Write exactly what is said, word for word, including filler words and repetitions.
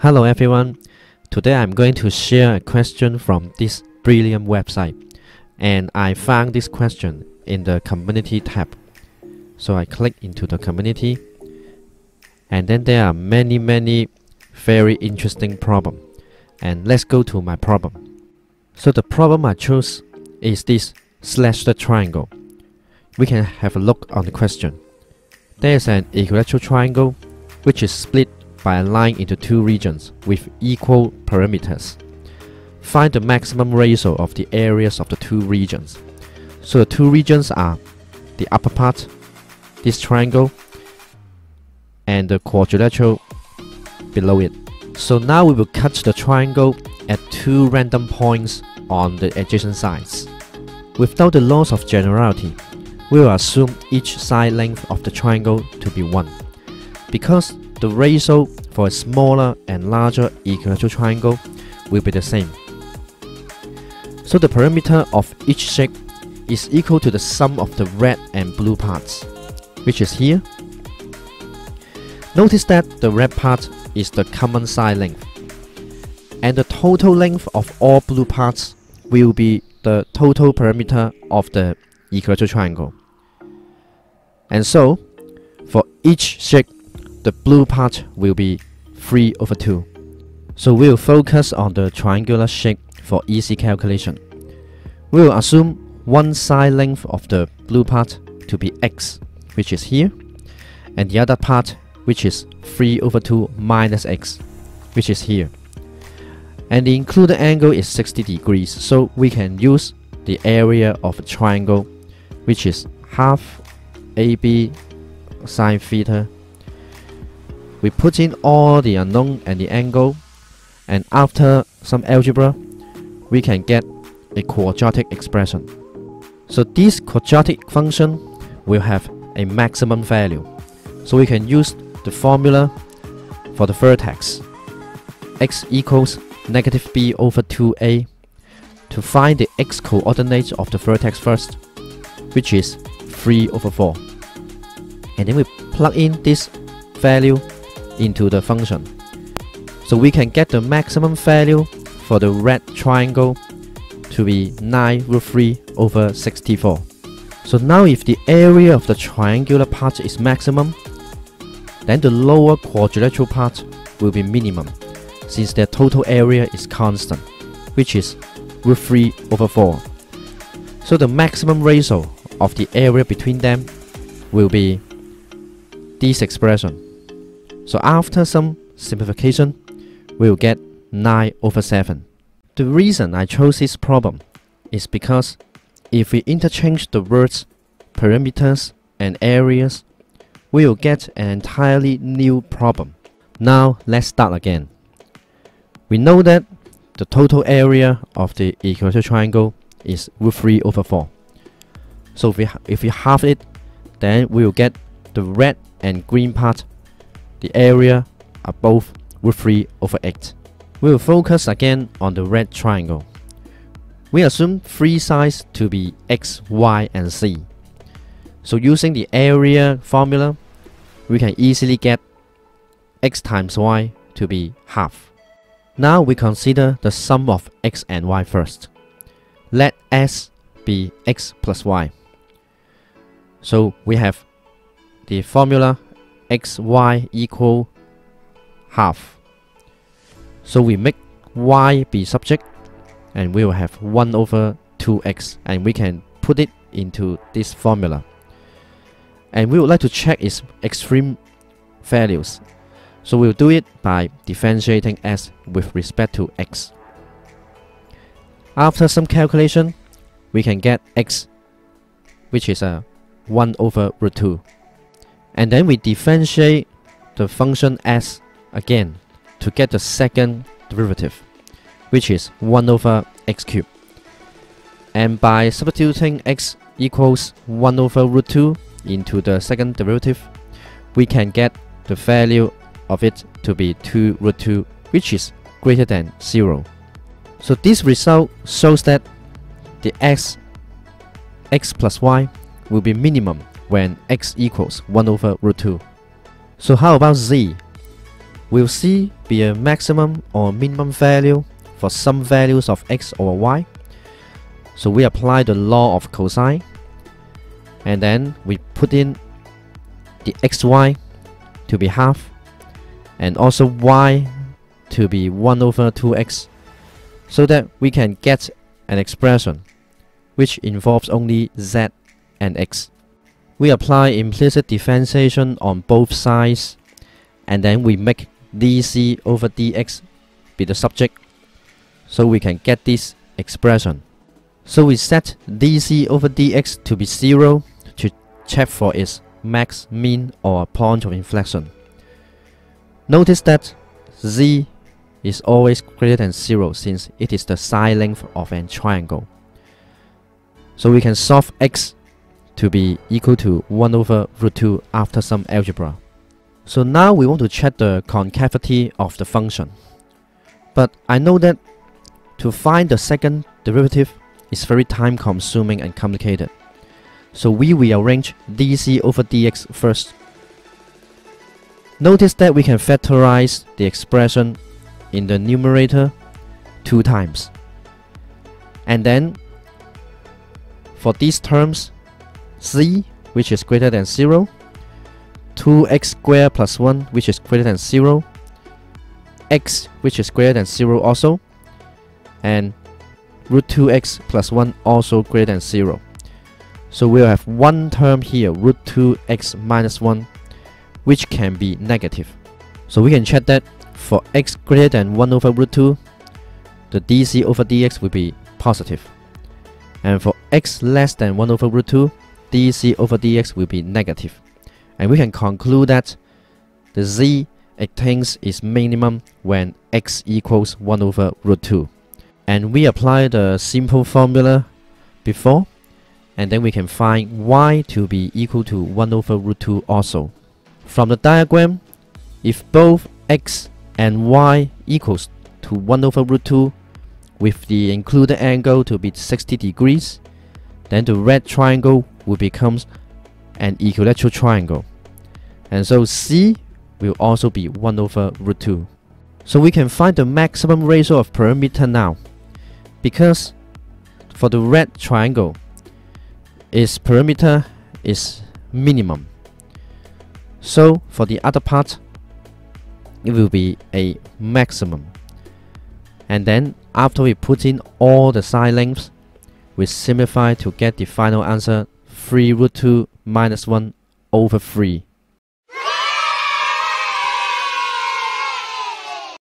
Hello everyone, today I'm going to share a question from this Brilliant website, and I found this question in the community tab. So I click into the community, and then there are many many very interesting problem. And let's go to my problem. So the problem I choose is this slashed triangle. We can have a look on the question. There is an equilateral triangle which is split by a line into two regions with equal perimeters. Find the maximum ratio of the areas of the two regions. So the two regions are the upper part, this triangle, and the quadrilateral below it. So now we will cut the triangle at two random points on the adjacent sides. Without the laws of generality, we will assume each side length of the triangle to be one. Because the ratio for a smaller and larger equilateral triangle will be the same. So the perimeter of each shape is equal to the sum of the red and blue parts, which is here. Notice that the red part is the common side length, and the total length of all blue parts will be the total perimeter of the equilateral triangle. And so, for each shape, the blue part will be three over two. So we will focus on the triangular shape for easy calculation. We will assume one side length of the blue part to be x, which is here, and the other part, which is three over two minus x, which is here. And the included angle is sixty degrees, so we can use the area of a triangle, which is half A B sine theta. We put in all the unknown and the angle, and after some algebra, we can get a quadratic expression. So this quadratic function will have a maximum value. So we can use the formula for the vertex, x equals negative b over two a, to find the x coordinates of the vertex first, which is three over four. And then we plug in this value into the function. So we can get the maximum value for the red triangle to be nine root three over sixty-four. So now if the area of the triangular part is maximum, then the lower quadrilateral part will be minimum, since their total area is constant, which is root three over four. So the maximum ratio of the area between them will be this expression. So after some simplification, we'll get nine over seven. The reason I chose this problem is because if we interchange the words perimeters and areas, we will get an entirely new problem. Now let's start again. We know that the total area of the equilateral triangle is root three over four. So if we, if we halve it, then we will get the red and green part. The area are both root three over eight. We will focus again on the red triangle. We assume three sides to be x, y, and z. So using the area formula, we can easily get x times y to be half. Now we consider the sum of x and y first. Let s be x plus y. So we have the formula xy equal half. So we make y be subject, and we will have one over two x, and we can put it into this formula. And we would like to check its extreme values. So we'll do it by differentiating s with respect to x. After some calculation, we can get x, which is a one over root two. And then we differentiate the function s again to get the second derivative, which is one over x cubed. And by substituting x equals one over root two into the second derivative, we can get the value of it to be two root two, which is greater than zero. So this result shows that the x, x plus y, will be minimum when x equals one over root two. So how about z? Will C be a maximum or minimum value for some values of x or y? So we apply the law of cosine, and then we put in the xy to be half, and also y to be one over two x, so that we can get an expression which involves only z and x. We apply implicit differentiation on both sides, and then we make dc over dx be the subject, so we can get this expression. So we set dc over dx to be zero to check for its max, mean, or point of inflection. Notice that z is always greater than zero, since it is the side length of a triangle. So we can solve x to be equal to one over root two after some algebra. So now we want to check the concavity of the function. But I know that to find the second derivative is very time consuming and complicated. So we rearrange dc over dx first. Notice that we can factorize the expression in the numerator two times. And then for these terms, z, which is greater than zero, two x squared plus one, which is greater than zero, x, which is greater than zero also, and root two x plus one also greater than zero. So we'll have one term here, root two x minus one, which can be negative. So we can check that for x greater than one over root two, the dc over dx will be positive. And for x less than one over root two, dc over dx will be negative. And we can conclude that the z attains its minimum when x equals one over root two. And we apply the simple formula before, and then we can find y to be equal to one over root two also. From the diagram, if both x and y equals to one over root two with the included angle to be sixty degrees, then the red triangle will become an equilateral triangle, and so c will also be one over root two. So we can find the maximum ratio of perimeter now, because for the red triangle, its perimeter is minimum. So for the other part, it will be a maximum. And then after we put in all the side lengths, we simplify to get the final answer, three root two minus one over three.